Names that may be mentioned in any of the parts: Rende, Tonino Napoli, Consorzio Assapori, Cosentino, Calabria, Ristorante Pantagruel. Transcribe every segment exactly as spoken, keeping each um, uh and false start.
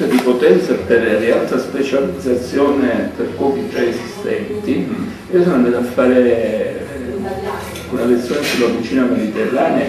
provincia di Potenza per di alta specializzazione per cuochi già esistenti. Io sono andato a fare una lezione sulla cucina mediterranea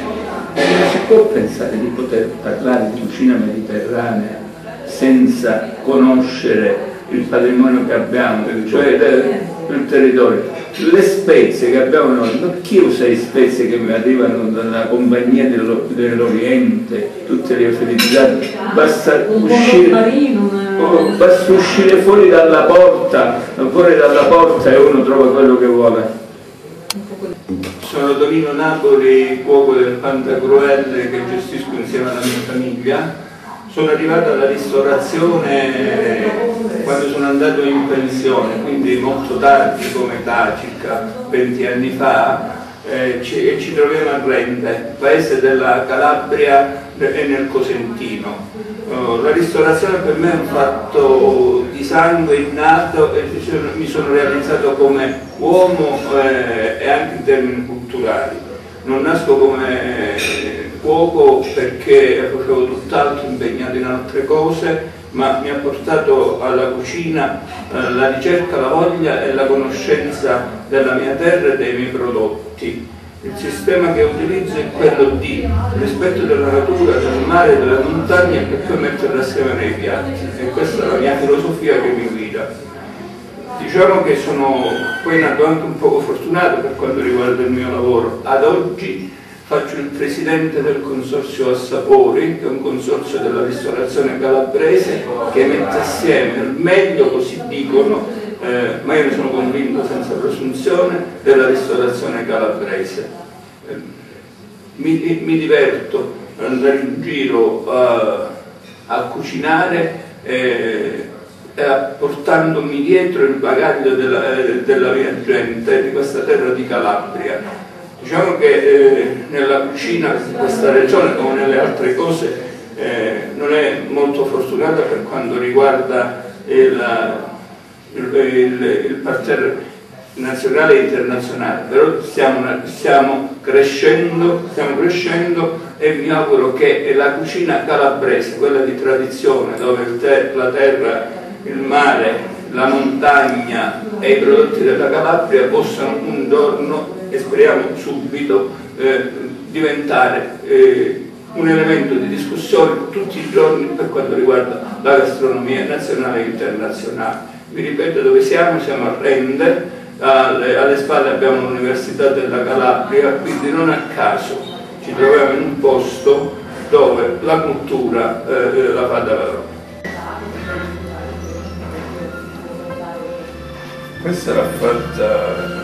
e non si può pensare di poter parlare di cucina mediterranea senza conoscere il patrimonio che abbiamo, cioè il territorio. Le spezie che abbiamo noi, chi usa le spezie che mi arrivano dalla compagnia dell'Oriente, tutte le fertilizzate, basta uscire, oh, basta uscire fuori dalla porta, fuori dalla porta e uno trova quello che vuole. Sono Tonino Napoli, cuoco del Pantagruel che gestisco insieme alla mia famiglia. Sono arrivato alla ristorazione quando sono andato in pensione, quindi molto tardi come età, circa venti anni fa, e eh, ci, ci troviamo a Rende, paese della Calabria e nel Cosentino. Uh, la ristorazione per me è un fatto di sangue innato e mi sono realizzato come uomo eh, e anche in termini culturali. Non nasco come eh, cuoco perché facevo tutt'altro, impegnato in altre cose, ma mi ha portato alla cucina eh, la ricerca, la voglia e la conoscenza della mia terra e dei miei prodotti. Il sistema che utilizzo è quello di rispetto della natura, del mare, della montagna e poi metterla assieme nei piatti. E questa è la mia filosofia che mi guida. Diciamo che sono poi nato anche un poco fortunato per quanto riguarda il mio lavoro. Ad oggi faccio il presidente del Consorzio Assapori, che è un consorzio della ristorazione calabrese che mette assieme il meglio, così dicono, eh, ma io ne sono convinto senza presunzione, della ristorazione calabrese. Eh, mi, mi diverto ad andare in giro a, a cucinare eh, eh, portandomi dietro il bagaglio della, eh, della mia gente, di questa terra di Calabria. Diciamo che eh, nella cucina di questa regione, come nelle altre cose, eh, non è molto fortunata per quanto riguarda il, il, il, il parterre nazionale e internazionale, però stiamo, stiamo, crescendo, stiamo crescendo e mi auguro che la cucina calabrese, quella di tradizione, dove il ter la terra, il mare, la montagna e i prodotti della Calabria possano un giorno, e speriamo subito, eh, diventare eh, un elemento di discussione tutti i giorni per quanto riguarda la gastronomia nazionale e internazionale. Vi ripeto dove siamo, siamo a Rende, alle, alle spalle abbiamo l'Università della Calabria, quindi non a caso ci troviamo in un posto dove la cultura eh, la fa davvero. Questa l'ha fatta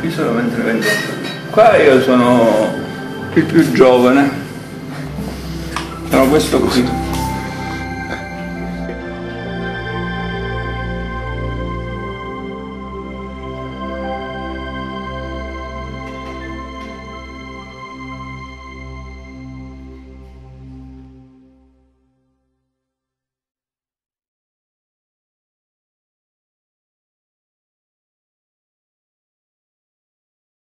qui sono mentre vendo. Qua io sono il più giovane, sono questo così.